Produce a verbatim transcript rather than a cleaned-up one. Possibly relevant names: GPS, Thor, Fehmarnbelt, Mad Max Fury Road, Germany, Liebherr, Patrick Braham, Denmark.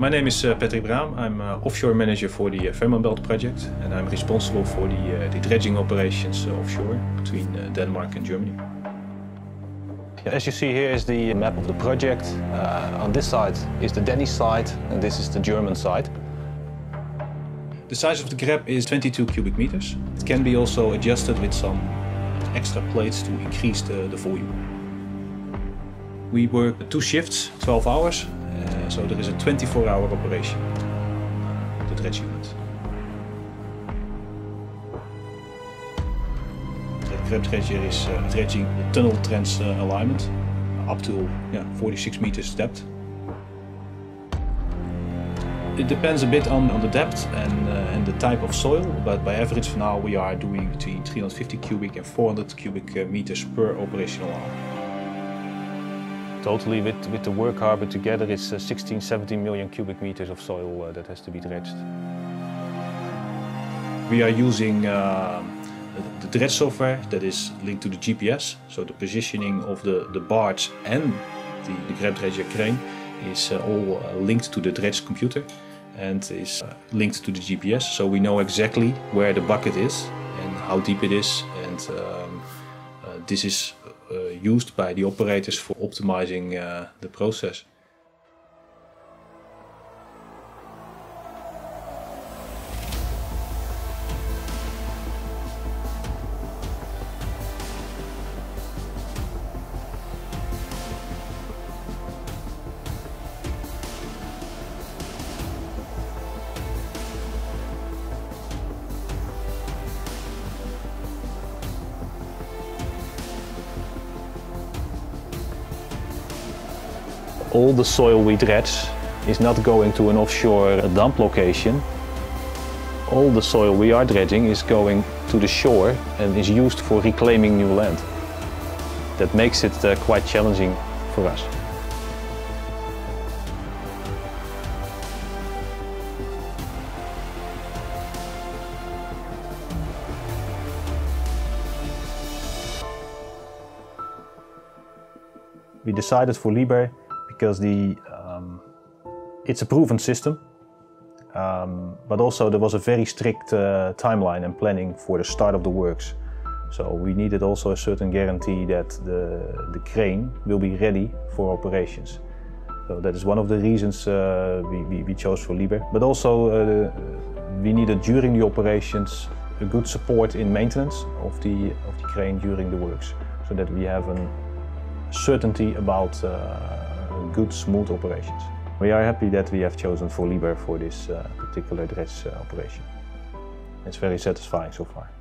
My name is uh, Patrick Braham. I'm uh, offshore manager for the uh, Fehmarnbelt project, and I'm responsible for the, uh, the dredging operations uh, offshore between uh, Denmark and Germany. As you see here is the map of the project. Uh, on this side is the Danish side, and this is the German side. The size of the grab is twenty-two cubic meters. It can be also adjusted with some extra plates to increase the, the volume. We work two shifts, twelve hours. Uh, so there is a twenty-four hour operation, the dredge unit. The grab dredger is uh, dredging the tunnel trench uh, alignment up to yeah, forty-six meters depth. It depends a bit on, on the depth and, uh, and the type of soil, but by average for now we are doing between three hundred fifty cubic and four hundred cubic meters per operational hour. Totally, with, with the work harbour together, it's uh, sixteen, seventeen million cubic meters of soil uh, that has to be dredged. We are using uh, the dredge software that is linked to the G P S, so the positioning of the, the barge and the, the grab dredger crane is uh, all uh, linked to the dredge computer and is uh, linked to the G P S, so we know exactly where the bucket is and how deep it is, and um, uh, this is Uh, used by the operators for optimizing uh, the process. All the soil we dredge is not going to an offshore dump location. All the soil we are dredging is going to the shore and is used for reclaiming new land. That makes it uh, quite challenging for us. We decided for Liebherr because the, um, it's a proven system, um, but also there was a very strict uh, timeline and planning for the start of the works. So we needed also a certain guarantee that the, the crane will be ready for operations. So that is one of the reasons uh, we, we, we chose for Liebherr. But also uh, we needed during the operations a good support in maintenance of the, of the crane during the works, so that we have a certainty about uh, good, smooth operations. We are happy that we have chosen for Liebherr for this uh, particular dredge uh, operation. It's very satisfying so far.